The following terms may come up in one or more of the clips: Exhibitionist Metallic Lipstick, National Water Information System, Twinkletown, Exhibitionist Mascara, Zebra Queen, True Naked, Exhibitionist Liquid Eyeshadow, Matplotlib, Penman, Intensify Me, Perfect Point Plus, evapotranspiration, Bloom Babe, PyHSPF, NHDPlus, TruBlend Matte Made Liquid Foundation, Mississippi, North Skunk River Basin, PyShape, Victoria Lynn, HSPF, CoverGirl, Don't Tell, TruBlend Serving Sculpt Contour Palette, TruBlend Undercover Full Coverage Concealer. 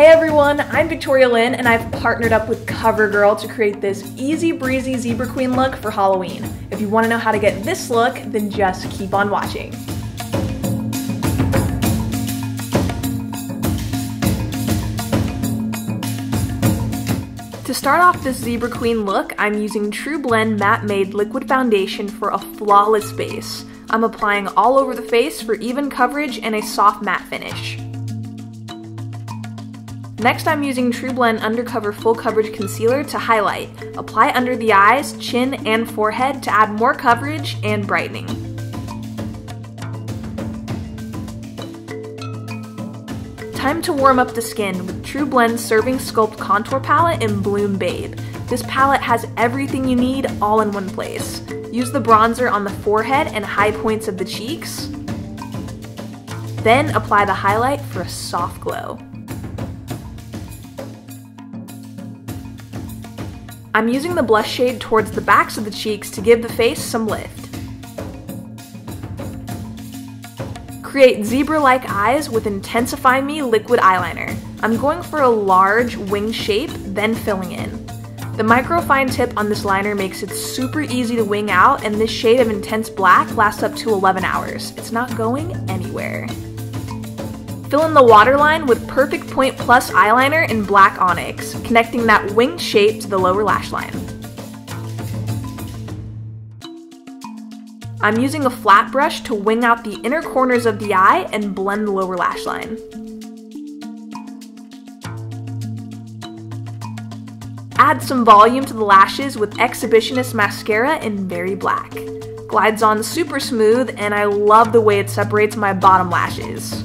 Hey everyone, I'm Victoria Lynn and I've partnered up with CoverGirl to create this easy breezy Zebra Queen look for Halloween. If you want to know how to get this look, then just keep on watching. To start off this Zebra Queen look, I'm using TruBlend Matte Made Liquid Foundation for a flawless base. I'm applying all over the face for even coverage and a soft matte finish. Next, I'm using TruBlend Undercover Full Coverage Concealer to highlight. Apply under the eyes, chin, and forehead to add more coverage and brightening. Time to warm up the skin with TruBlend Serving Sculpt Contour Palette in Bloom Babe. This palette has everything you need all in one place. Use the bronzer on the forehead and high points of the cheeks. Then apply the highlight for a soft glow. I'm using the blush shade towards the backs of the cheeks to give the face some lift. Create zebra-like eyes with Intensify Me Liquid Eyeliner. I'm going for a large wing shape, then filling in. The microfine tip on this liner makes it super easy to wing out, and this shade of intense black lasts up to 11 hours. It's not going anywhere. Fill in the waterline with Perfect Point Plus eyeliner in black onyx, connecting that winged shape to the lower lash line. I'm using a flat brush to wing out the inner corners of the eye and blend the lower lash line. Add some volume to the lashes with Exhibitionist Mascara in Very Black. Glides on super smooth, and I love the way it separates my bottom lashes.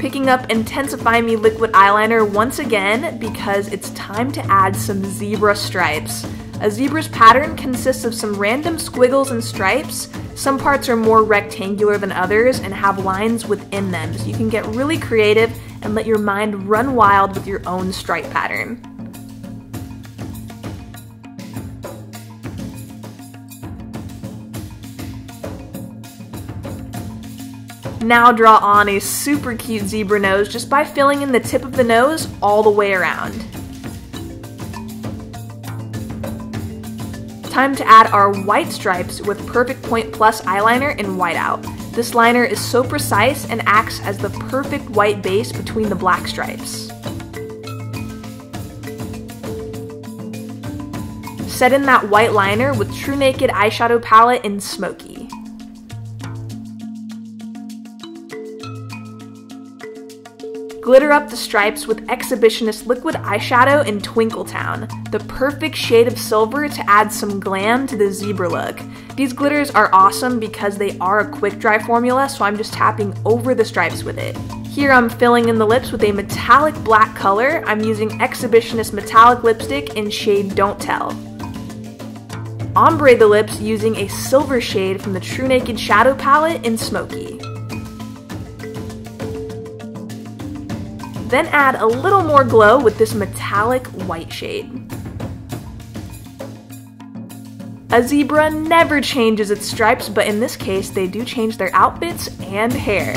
Picking up Intensify Me Liquid Eyeliner once again because it's time to add some zebra stripes. A zebra's pattern consists of some random squiggles and stripes. Some parts are more rectangular than others and have lines within them, so you can get really creative and let your mind run wild with your own stripe pattern. Now draw on a super cute zebra nose just by filling in the tip of the nose all the way around. Time to add our white stripes with Perfect Point Plus eyeliner in Whiteout. This liner is so precise and acts as the perfect white base between the black stripes. Set in that white liner with True Naked eyeshadow palette in Smoky. Glitter up the stripes with Exhibitionist Liquid Eyeshadow in Twinkletown, the perfect shade of silver to add some glam to the zebra look. These glitters are awesome because they are a quick-dry formula, so I'm just tapping over the stripes with it. Here I'm filling in the lips with a metallic black color. I'm using Exhibitionist Metallic Lipstick in shade Don't Tell. Ombre the lips using a silver shade from the True Naked Shadow Palette in Smoky. Then add a little more glow with this metallic white shade. A zebra never changes its stripes, but in this case, they do change their outfits and hair.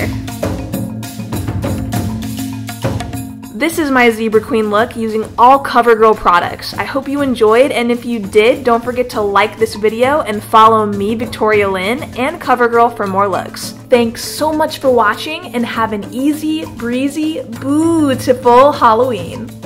This is my Zebra Queen look using all CoverGirl products. I hope you enjoyed, and if you did, don't forget to like this video and follow me, Victoria Lynn, and CoverGirl for more looks. Thanks so much for watching and have an easy, breezy, bootiful Halloween.